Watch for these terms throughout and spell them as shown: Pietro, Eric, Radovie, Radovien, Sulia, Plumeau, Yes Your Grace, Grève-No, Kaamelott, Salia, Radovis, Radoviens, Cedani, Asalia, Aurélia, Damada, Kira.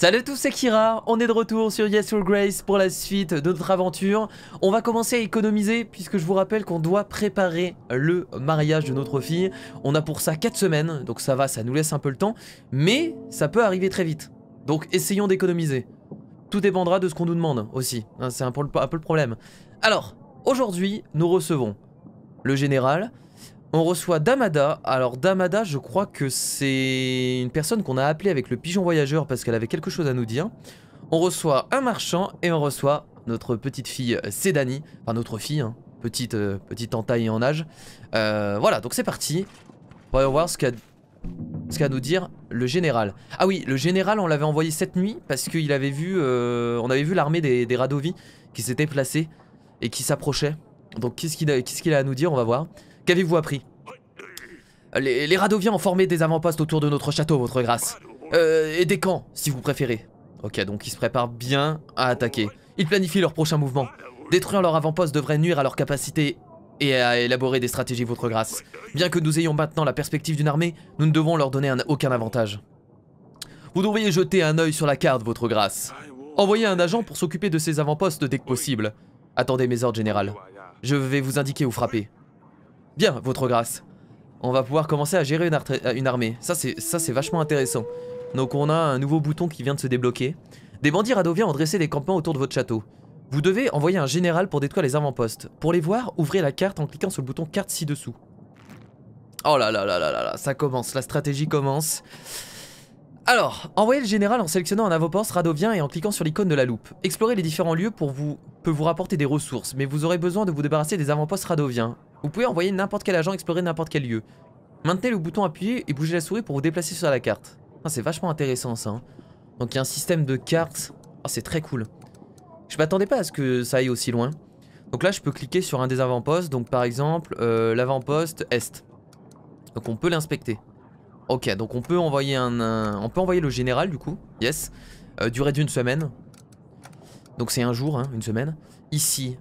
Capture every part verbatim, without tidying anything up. Salut à tous, c'est Kira, on est de retour sur Yes Your Grace pour la suite de notre aventure. On va commencer à économiser puisque je vous rappelle qu'on doit préparer le mariage de notre fille. On a pour ça quatre semaines, donc ça va, ça nous laisse un peu le temps, mais ça peut arriver très vite. Donc essayons d'économiser. Tout dépendra de ce qu'on nous demande aussi, hein, c'est un peu le problème. Alors, aujourd'hui, nous recevons le général, on reçoit Damada. Alors Damada, je crois que c'est une personne qu'on a appelée avec le pigeon voyageur parce qu'elle avait quelque chose à nous dire. On reçoit un marchand et on reçoit notre petite fille Cedani, enfin notre fille, hein, petite, euh, petite en taille et en âge. Euh, voilà, donc c'est parti, on va voir ce qu'a ce qu'a nous dire le général. Ah oui, le général, on l'avait envoyé cette nuit parce qu'il avait vu, euh, on avait vu l'armée des, des Radovis qui s'était placée et qui s'approchait. Donc qu'est-ce qu'il a, qu'est-ce qu'il a à nous dire, on va voir. Qu'avez-vous appris? les, les Radoviens ont formé des avant-postes autour de notre château, votre grâce. Euh, et des camps, si vous préférez. Ok, donc ils se préparent bien à attaquer. Ils planifient leur prochain mouvement. Détruire leur avant-poste devrait nuire à leur capacité et à élaborer des stratégies, votre grâce. Bien que nous ayons maintenant la perspective d'une armée, nous ne devons leur donner un, aucun avantage. Vous devriez jeter un œil sur la carte, votre grâce. Envoyez un agent pour s'occuper de ces avant-postes dès que possible. Attendez mes ordres, général. Je vais vous indiquer où frapper. Bien, votre grâce. On va pouvoir commencer à gérer une, une armée. Ça, c'est vachement intéressant. Donc on a un nouveau bouton qui vient de se débloquer. Des bandits radoviens ont dressé des campements autour de votre château. Vous devez envoyer un général pour détruire les avant-postes. Pour les voir, ouvrez la carte en cliquant sur le bouton carte ci-dessous. Oh là là là là là là, ça commence, la stratégie commence. Alors, envoyez le général en sélectionnant un avant-poste radovien et en cliquant sur l'icône de la loupe. Explorez les différents lieux pour vous, peut vous rapporter des ressources, mais vous aurez besoin de vous débarrasser des avant-postes radoviens. Vous pouvez envoyer n'importe quel agent explorer n'importe quel lieu. Maintenez le bouton appuyé et bougez la souris pour vous déplacer sur la carte. Ah, c'est vachement intéressant ça. Hein. Donc il y a un système de cartes. Ah, c'est très cool. Je m'attendais pas à ce que ça aille aussi loin. Donc là je peux cliquer sur un des avant-postes. Donc par exemple euh, l'avant-poste Est. Donc on peut l'inspecter. Ok, donc on peut envoyer un, un... on peut envoyer le général du coup. Yes. Euh, durée d'une semaine. Donc c'est un jour, hein, une semaine. Ici,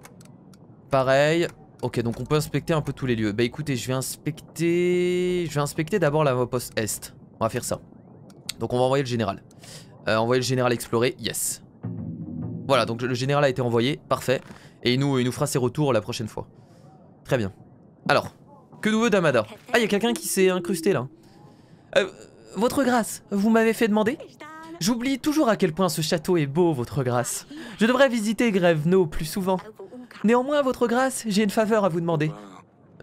pareil. Ok, donc on peut inspecter un peu tous les lieux. Bah écoutez, je vais inspecter... Je vais inspecter d'abord l'avant-poste Est. On va faire ça. Donc on va envoyer le général. Euh, envoyer le général explorer, yes. Voilà, donc le général a été envoyé, parfait. Et il nous, il nous fera ses retours la prochaine fois. Très bien. Alors, que nous veut Damada? Ah, il y a quelqu'un qui s'est incrusté là. Euh, votre grâce, vous m'avez fait demander? J'oublie toujours à quel point ce château est beau, votre grâce. Je devrais visiter Grève-No plus souvent. Néanmoins, votre grâce, j'ai une faveur à vous demander.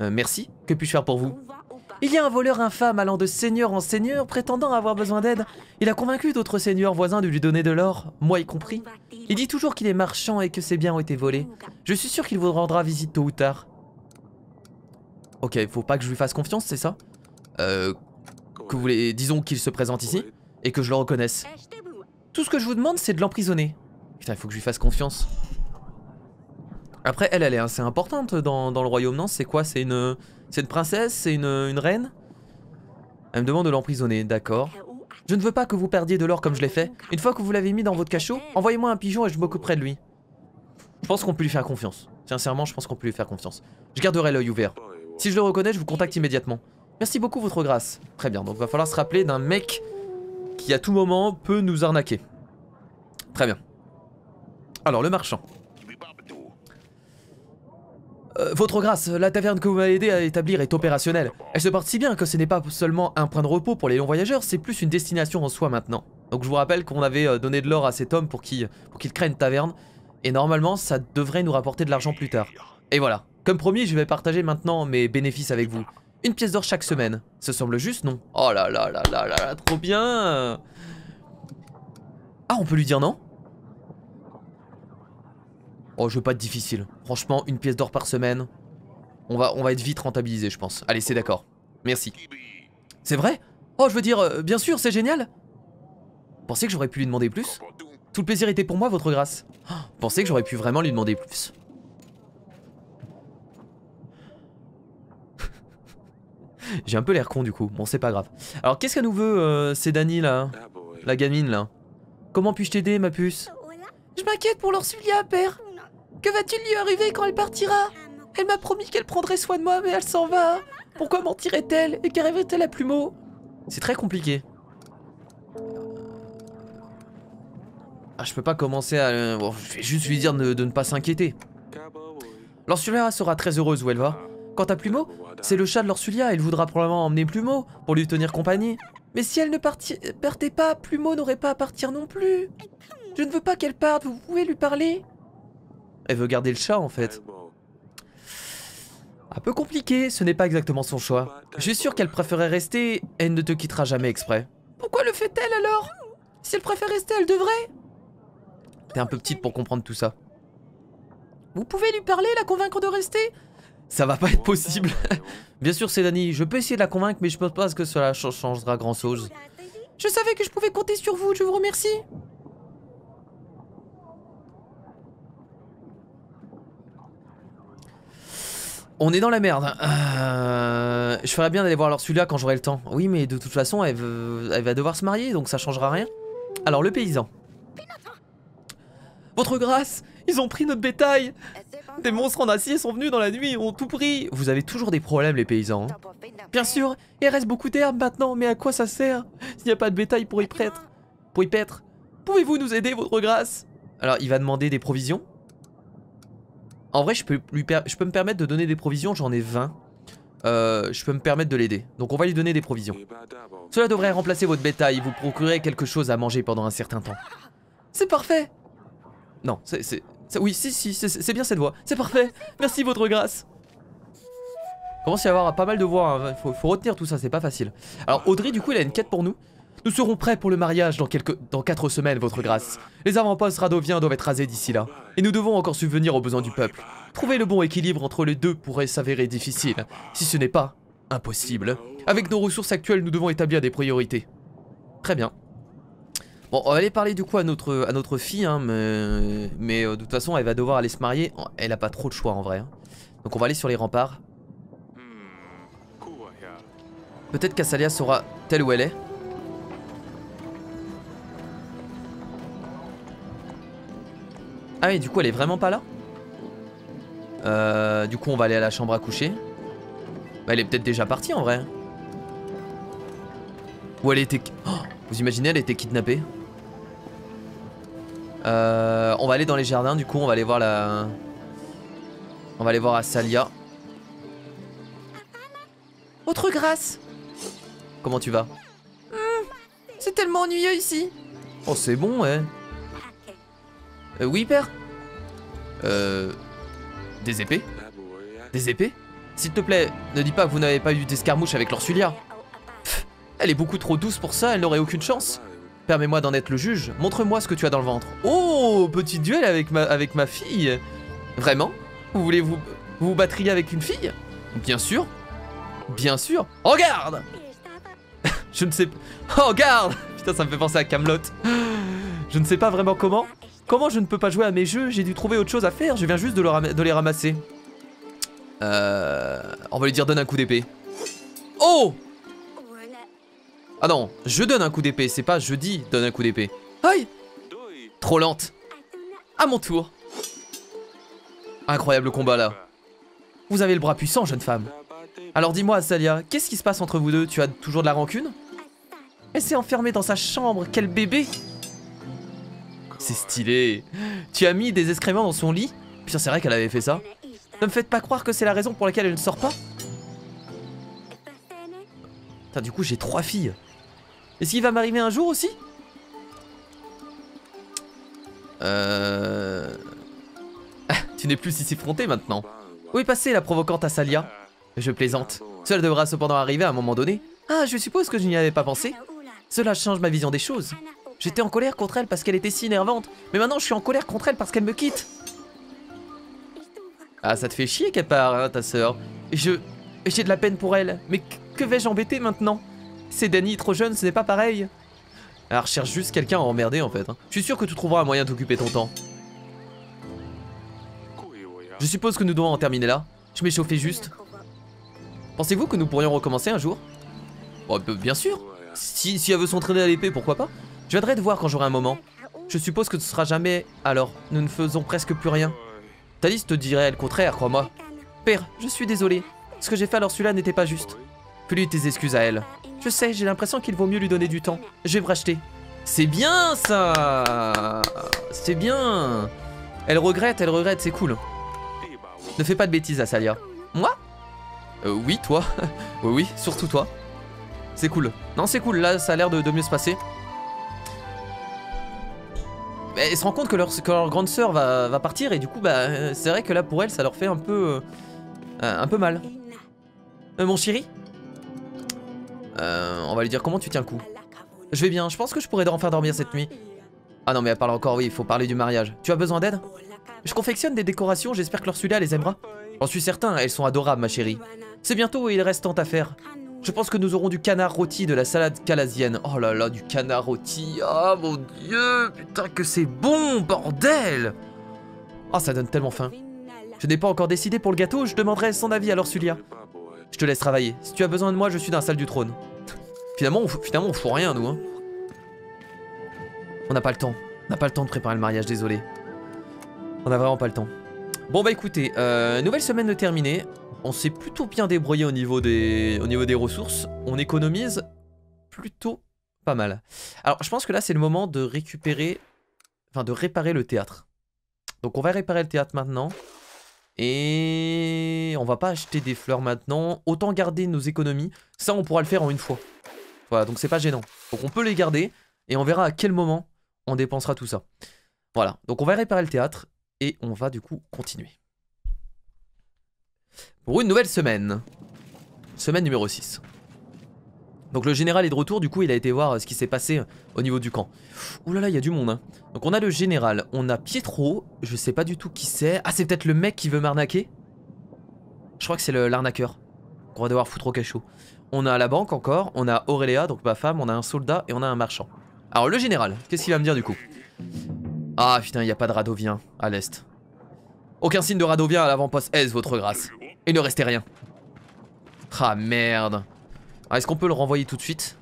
Euh, merci, que puis-je faire pour vous? Il y a un voleur infâme allant de seigneur en seigneur, prétendant avoir besoin d'aide. Il a convaincu d'autres seigneurs voisins de lui donner de l'or, moi y compris. Il dit toujours qu'il est marchand et que ses biens ont été volés. Je suis sûr qu'il vous rendra visite tôt ou tard. Ok, faut pas que je lui fasse confiance, c'est ça? Euh... Que vous voulez... Disons qu'il se présente ici, et que je le reconnaisse. Tout ce que je vous demande, c'est de l'emprisonner. Putain, il faut que je lui fasse confiance. Après, elle, elle est assez importante dans, dans le royaume, non? C'est quoi? C'est une, c'est une princesse? C'est une, une reine? Elle me demande de l'emprisonner, d'accord. Je ne veux pas que vous perdiez de l'or comme je l'ai fait. Une fois que vous l'avez mis dans votre cachot, envoyez-moi un pigeon et je m'occuperai de lui. Je pense qu'on peut lui faire confiance. Sincèrement, je pense qu'on peut lui faire confiance. Je garderai l'œil ouvert. Si je le reconnais, je vous contacte immédiatement. Merci beaucoup, votre grâce. Très bien, donc il va falloir se rappeler d'un mec qui à tout moment peut nous arnaquer. Très bien. Alors, le marchand. Euh, votre grâce, la taverne que vous m'avez aidé à établir est opérationnelle. Elle se porte si bien que ce n'est pas seulement un point de repos pour les longs voyageurs, c'est plus une destination en soi maintenant. Donc je vous rappelle qu'on avait donné de l'or à cet homme pour qu'il pour qu'il crée une taverne. Et normalement, ça devrait nous rapporter de l'argent plus tard. Et voilà. Comme promis, je vais partager maintenant mes bénéfices avec vous. Une pièce d'or chaque semaine. Ça semble juste, non? Oh là là là là là là, trop bien! Ah, on peut lui dire non? Oh, je veux pas être difficile. Franchement, une pièce d'or par semaine, on va, on va être vite rentabilisé, je pense. Allez, c'est d'accord. Merci. C'est vrai? Oh, je veux dire, euh, bien sûr, c'est génial. Pensez que j'aurais pu lui demander plus? Tout le plaisir était pour moi, votre grâce. Oh, pensez que j'aurais pu vraiment lui demander plus. J'ai un peu l'air con, du coup. Bon, c'est pas grave. Alors, qu'est-ce qu'elle nous veut, euh, Cedani, là? La gamine, là. Comment puis-je t'aider, ma puce? Je m'inquiète pour leur Sulia, père. Que va-t-il lui arriver quand elle partira? Elle m'a promis qu'elle prendrait soin de moi, mais elle s'en va. Pourquoi mentirait-elle? Et qu'arriverait-elle à Plumeau? C'est très compliqué. Ah, je peux pas commencer à... Bon, je vais juste lui dire de, de ne pas s'inquiéter. L'Orsulia sera très heureuse où elle va. Quant à Plumeau, c'est le chat de l'Orsulia, elle voudra probablement emmener Plumeau pour lui tenir compagnie. Mais si elle ne parti... partait pas, Plumeau n'aurait pas à partir non plus. Je ne veux pas qu'elle parte, vous pouvez lui parler. Elle veut garder le chat en fait. Un peu compliqué, ce n'est pas exactement son choix. Je suis sûr qu'elle préférait rester, elle ne te quittera jamais exprès. Pourquoi le fait-elle alors? Si elle préfère rester, elle devrait. T'es un peu petite pour comprendre tout ça. Vous pouvez lui parler, la convaincre de rester? Ça va pas être possible. Bien sûr, Cedani, je peux essayer de la convaincre, mais je pense pas que cela changera grand chose. Je savais que je pouvais compter sur vous, je vous remercie. On est dans la merde. Euh, je ferais bien d'aller voir Sulia quand j'aurai le temps. Oui, mais de toute façon, elle, veut, elle va devoir se marier, donc ça changera rien. Alors, le paysan. Votre grâce, ils ont pris notre bétail. Des monstres en acier sont venus dans la nuit, ont tout pris. Vous avez toujours des problèmes, les paysans. Hein. Bien sûr, il reste beaucoup d'herbes maintenant, mais à quoi ça sert s'il n'y a pas de bétail pour y prêtre, pour y paître. Pouvez-vous nous aider, votre grâce? Alors, il va demander des provisions. En vrai, je peux, lui per... je peux me permettre de donner des provisions, j'en ai vingt. Euh, je peux me permettre de l'aider. Donc on va lui donner des provisions. Cela devrait remplacer votre bétail, vous procurez quelque chose à manger pendant un certain temps. C'est parfait. Non, c'est... Oui, si, si, c'est bien cette voix. C'est parfait, merci votre grâce. Il commence à y avoir pas mal de voix, hein. faut, faut retenir tout ça, c'est pas facile. Alors Audrey, du coup, il a une quête pour nous. Nous serons prêts pour le mariage dans quelques, dans quatre semaines, votre grâce. Les avant-postes radoviens doivent être rasés d'ici là. Et nous devons encore subvenir aux besoins du peuple. Trouver le bon équilibre entre les deux pourrait s'avérer difficile, si ce n'est pas impossible. Avec nos ressources actuelles, nous devons établir des priorités. Très bien. Bon, on va aller parler du coup à notre, à notre fille, hein, mais, mais euh, de toute façon, elle va devoir aller se marier. Elle n'a pas trop de choix en vrai. Hein. Donc on va aller sur les remparts. Peut-être qu'Asalia saura telle où elle est. Ah oui, du coup elle est vraiment pas là. euh, Du coup on va aller à la chambre à coucher. Bah, elle est peut-être déjà partie en vrai. Ou elle était... Oh, vous imaginez, elle était kidnappée. euh, On va aller dans les jardins, du coup on va aller voir la... On va aller voir Asalia. Autre grâce. Comment tu vas? Mmh, c'est tellement ennuyeux ici. Oh c'est bon ouais. Euh, oui, père. Euh... Des épées? Des épées? S'il te plaît, ne dis pas que vous n'avez pas eu d'escarmouche avec l'Orsulia. Elle est beaucoup trop douce pour ça, elle n'aurait aucune chance. Permets-moi d'en être le juge, montre-moi ce que tu as dans le ventre. Oh, petit duel avec ma, avec ma fille. Vraiment? Vous voulez vous, vous vous battriez avec une fille? Bien sûr. Bien sûr. Regarde. Je ne sais pas... Oh, regarde. Putain, ça me fait penser à Kaamelott. Je ne sais pas vraiment comment... Comment je ne peux pas jouer à mes jeux? J'ai dû trouver autre chose à faire, je viens juste de, le ram de les ramasser. Euh... On va lui dire donne un coup d'épée. Oh! Ah non, je donne un coup d'épée, c'est pas je dis donne un coup d'épée. Aïe! Trop lente. À mon tour. Incroyable combat là. Vous avez le bras puissant, jeune femme. Alors dis-moi, Salia, qu'est-ce qui se passe entre vous deux? Tu as toujours de la rancune? Elle s'est enfermée dans sa chambre, quel bébé! C'est stylé. Tu as mis des excréments dans son lit? Putain, c'est vrai qu'elle avait fait ça. Ne me faites pas croire que c'est la raison pour laquelle elle ne sort pas. Putain, du coup, j'ai trois filles. Est-ce qu'il va m'arriver un jour aussi? Euh... Ah, tu n'es plus si effrontée maintenant. Où est passée la provocante Asalia? Je plaisante. Cela devra cependant arriver à un moment donné. Ah, je suppose que je n'y avais pas pensé. Cela change ma vision des choses. J'étais en colère contre elle parce qu'elle était si énervante. Mais maintenant je suis en colère contre elle parce qu'elle me quitte. Ah, ça te fait chier qu'elle part, hein, ta sœur. Je... J'ai de la peine pour elle. Mais que vais-je embêter maintenant? Cedani, trop jeune, ce n'est pas pareil. Alors cherche juste quelqu'un à emmerder en fait. Hein. Je suis sûr que tu trouveras un moyen d'occuper ton temps. Je suppose que nous devons en terminer là. Je m'échauffais juste. Pensez-vous que nous pourrions recommencer un jour? Oh, bien sûr. Si, si elle veut s'entraîner à l'épée, pourquoi pas? Je viendrai te voir quand j'aurai un moment. Je suppose que ce sera jamais, alors nous ne faisons presque plus rien. Thalys te dirait le contraire, crois-moi. Père, je suis désolé. Ce que j'ai fait alors celui-là n'était pas juste. Fais-lui tes excuses à elle. Je sais, j'ai l'impression qu'il vaut mieux lui donner du temps. Je vais me racheter. C'est bien ça. C'est bien. Elle regrette, elle regrette, c'est cool. Ne fais pas de bêtises, Asalia. Moi? Euh, oui, toi. Oui, oui, surtout toi. C'est cool. Non, c'est cool, là, ça a l'air de, de mieux se passer. Mais elle se rend compte que leur, que leur grande sœur va, va partir, et du coup, bah, c'est vrai que là, pour elle, ça leur fait un peu... Euh, un peu mal. Euh, mon chéri euh, on va lui dire comment tu tiens le coup. Je vais bien, je pense que je pourrais en faire dormir cette nuit. Ah non, mais elle parle encore, oui, il faut parler du mariage. Tu as besoin d'aide? Je confectionne des décorations, j'espère que leur Sulia les aimera. J'en suis certain, elles sont adorables, ma chérie. C'est bientôt et il reste tant à faire. Je pense que nous aurons du canard rôti de la salade calasienne. Oh là là, du canard rôti. Ah, mon Dieu, putain que c'est bon, bordel. Ah, ça donne tellement faim. Je n'ai pas encore décidé pour le gâteau, je demanderai son avis à Sulia. Je te laisse travailler. Si tu as besoin de moi, je suis dans la salle du trône. Finalement, on finalement, on fout rien, nous. Hein. On n'a pas le temps. On n'a pas le temps de préparer le mariage, désolé. On n'a vraiment pas le temps. Bon, bah écoutez, euh, nouvelle semaine de terminée. On s'est plutôt bien débrouillé au niveau des, au niveau des ressources. On économise plutôt pas mal. Alors, je pense que là, c'est le moment de récupérer... Enfin, de réparer le théâtre. Donc, on va réparer le théâtre maintenant. Et... on va pas acheter des fleurs maintenant. Autant garder nos économies. Ça, on pourra le faire en une fois. Voilà, donc c'est pas gênant. Donc, on peut les garder. Et on verra à quel moment on dépensera tout ça. Voilà, donc on va réparer le théâtre. Et on va, du coup, continuer. Pour une nouvelle semaine. Semaine numéro six. Donc le général est de retour, du coup il a été voir ce qui s'est passé au niveau du camp. Ouh là là, il y a du monde hein. Donc on a le général, on a Pietro, je sais pas du tout qui c'est. Ah, c'est peut-être le mec qui veut m'arnaquer. Je crois que c'est l'arnaqueur. On va devoir foutre au cachot. On a la banque encore, on a Aurélia, donc ma femme, on a un soldat et on a un marchand. Alors le général, qu'est-ce qu'il va me dire du coup? Ah putain, il n'y a pas de Radovien à l'est. Aucun signe de Radovien à l'avant-poste S, votre grâce. Il ne restait rien. Ah merde. Ah, est-ce qu'on peut le renvoyer tout de suite?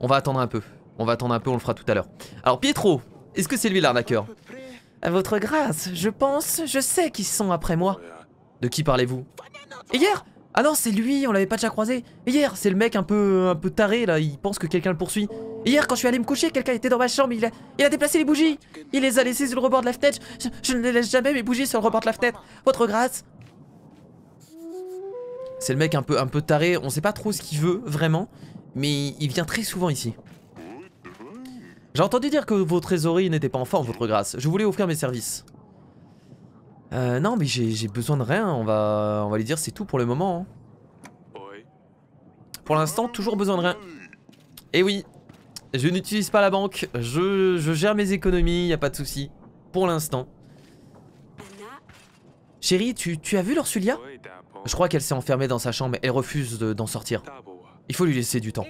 On va attendre un peu. On va attendre un peu, on le fera tout à l'heure. Alors Pietro, est-ce que c'est lui l'arnaqueur? À votre grâce, je pense, je sais qu'ils sont après moi. De qui parlez-vous? Hier? Ah non, c'est lui, on l'avait pas déjà croisé. Hier, c'est le mec un peu un peu taré là, il pense que quelqu'un le poursuit. Hier, quand je suis allé me coucher, quelqu'un était dans ma chambre, il a, il a déplacé les bougies. Il les a laissées sur le rebord de la fenêtre. Je, je ne laisse jamais mes bougies sur le rebord de la fenêtre. Votre grâce. C'est le mec un peu un peu taré, on sait pas trop ce qu'il veut vraiment, mais il vient très souvent ici. J'ai entendu dire que vos trésoreries n'étaient pas en forme, votre grâce. Je voulais offrir mes services. Euh, non mais j'ai besoin de rien, on va, on va lui dire c'est tout pour le moment. Hein. Pour l'instant, toujours besoin de rien. Et oui, je n'utilise pas la banque, je, je gère mes économies, y a pas de souci. Pour l'instant. Chérie, tu, tu as vu Sulia? Je crois qu'elle s'est enfermée dans sa chambre et elle refuse d'en sortir. Il faut lui laisser du temps.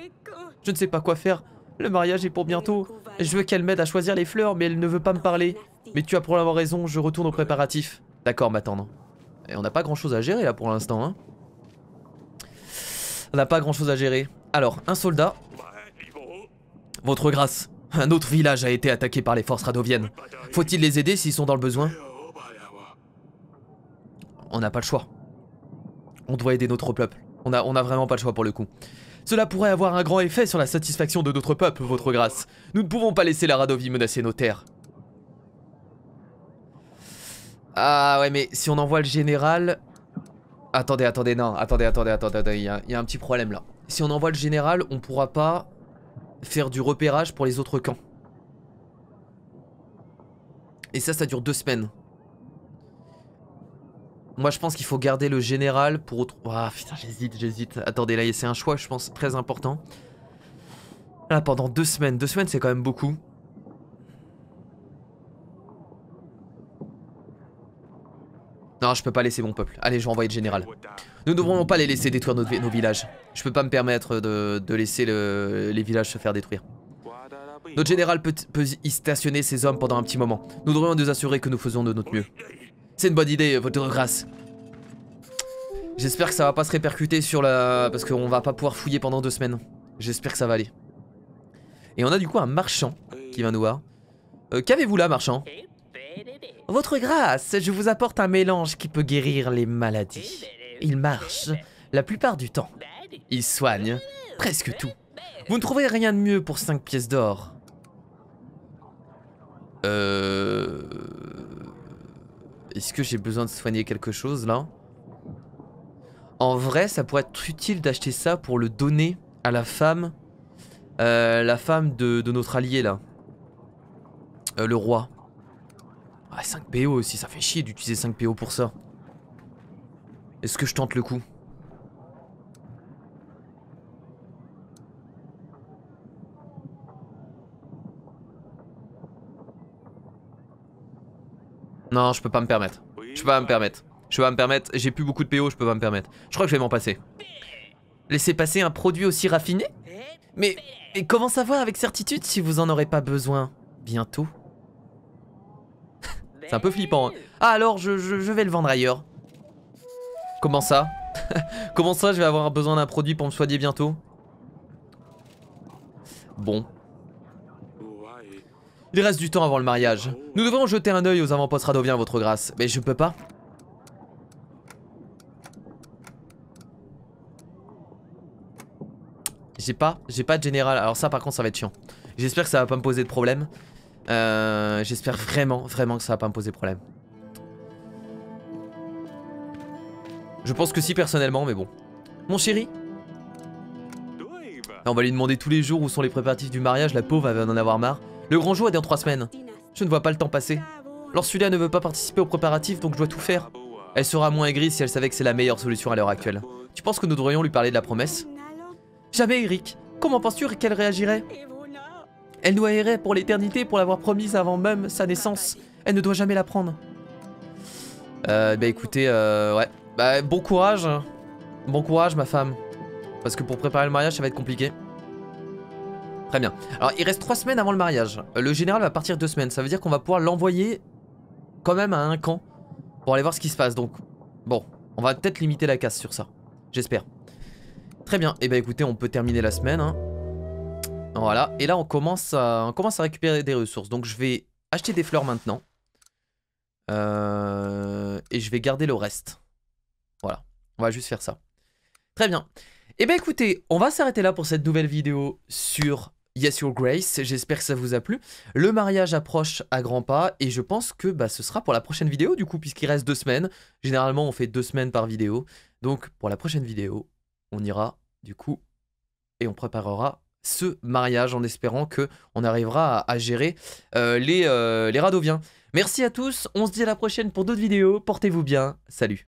Je ne sais pas quoi faire, le mariage est pour bientôt. Je veux qu'elle m'aide à choisir les fleurs mais elle ne veut pas me parler. Mais tu as probablement raison, je retourne aux préparatifs. D'accord, m'attendre. Et on n'a pas grand chose à gérer là pour l'instant. Hein. On n'a pas grand chose à gérer. Alors, un soldat. Votre grâce, un autre village a été attaqué par les forces radoviennes. Faut-il les aider s'ils sont dans le besoin? On n'a pas le choix. On doit aider notre peuple. On a, on a vraiment pas le choix pour le coup. Cela pourrait avoir un grand effet sur la satisfaction de notre peuple, votre grâce. Nous ne pouvons pas laisser la Radovie menacer nos terres. Ah ouais, mais si on envoie le général... Attendez, attendez, non, attendez, attendez, attendez, attendez, il y a, il y a un petit problème là. Si on envoie le général, on pourra pas faire du repérage pour les autres camps. Et ça, ça dure deux semaines. Moi, je pense qu'il faut garder le général pour... Ah, putain, j'hésite, j'hésite. Attendez, là, c'est un choix, je pense, très important. Là, pendant deux semaines. Deux semaines, c'est quand même beaucoup. Non, je peux pas laisser mon peuple. Allez, je vais envoyer le général. Nous ne devrons pas les laisser détruire nos, nos villages. Je peux pas me permettre de, de laisser le, les villages se faire détruire. Notre général peut, peut y stationner ses hommes pendant un petit moment. Nous devrions nous assurer que nous faisons de notre mieux. C'est une bonne idée, votre grâce. J'espère que ça va pas se répercuter sur la... Parce qu'on va pas pouvoir fouiller pendant deux semaines. J'espère que ça va aller. Et on a du coup un marchand qui vient nous voir. Euh, Qu'avez-vous là, marchand? Votre grâce, je vous apporte un mélange qui peut guérir les maladies. Il marche la plupart du temps. Il soigne presque tout. Vous ne trouvez rien de mieux pour cinq pièces d'or. Euh... Est-ce que j'ai besoin de soigner quelque chose là? En vrai, ça pourrait être utile d'acheter ça pour le donner à la femme. Euh, la femme de, de notre allié là. Euh, le roi. Ah, cinq P O aussi, ça fait chier d'utiliser cinq P O pour ça. Est-ce que je tente le coup? Non, je peux pas me permettre. Je peux pas me permettre. Je peux pas me permettre. J'ai plus beaucoup de P O, je peux pas me permettre. Je crois que je vais m'en passer. Laissez passer un produit aussi raffiné? Mais, mais comment savoir avec certitude si vous en aurez pas besoin bientôt? C'est un peu flippant. Hein. Ah alors, je, je, je vais le vendre ailleurs. Comment ça? Comment ça, je vais avoir besoin d'un produit pour me soigner bientôt? Bon. Il reste du temps avant le mariage. Nous devons jeter un œil aux avant-postes radoviens, votre grâce. Mais je peux pas. J'ai pas, j'ai pas de général. Alors ça par contre ça va être chiant. J'espère que ça va pas me poser de problème. Euh, J'espère vraiment, vraiment que ça va pas me poser de problème. Je pense que si personnellement, mais bon. Mon chéri. On va lui demander tous les jours où sont les préparatifs du mariage. La pauvre va en avoir marre. Le grand jour est dans trois semaines. Je ne vois pas le temps passer. Alors Sulia ne veut pas participer aux préparatifs, donc je dois tout faire. Elle sera moins aigrie si elle savait que c'est la meilleure solution à l'heure actuelle. Tu penses que nous devrions lui parler de la promesse? Jamais, Eric. Comment penses-tu qu'elle réagirait? Elle nous haïrait pour l'éternité pour l'avoir promise avant même sa naissance. Elle ne doit jamais la prendre. Euh, bah écoutez, euh, ouais. Bah bon courage. Bon courage, ma femme. Parce que pour préparer le mariage, ça va être compliqué. Très bien. Alors il reste trois semaines avant le mariage. Le général va partir deux semaines. Ça veut dire qu'on va pouvoir l'envoyer quand même à un camp pour aller voir ce qui se passe. Donc bon, on va peut-être limiter la casse sur ça. J'espère. Très bien. Et bah écoutez, on peut terminer la semaine. Hein. Voilà. Et là on commence à, on commence à récupérer des ressources. Donc je vais acheter des fleurs maintenant. Euh... Et je vais garder le reste. Voilà. On va juste faire ça. Très bien. Et bah écoutez, on va s'arrêter là pour cette nouvelle vidéo sur Yes Your Grace, j'espère que ça vous a plu. Le mariage approche à grands pas et je pense que bah, ce sera pour la prochaine vidéo du coup puisqu'il reste deux semaines. Généralement on fait deux semaines par vidéo, donc pour la prochaine vidéo on ira du coup et on préparera ce mariage en espérant qu'on arrivera à, à gérer euh, les, euh, les Radoviens. Merci à tous, on se dit à la prochaine pour d'autres vidéos, portez-vous bien, salut.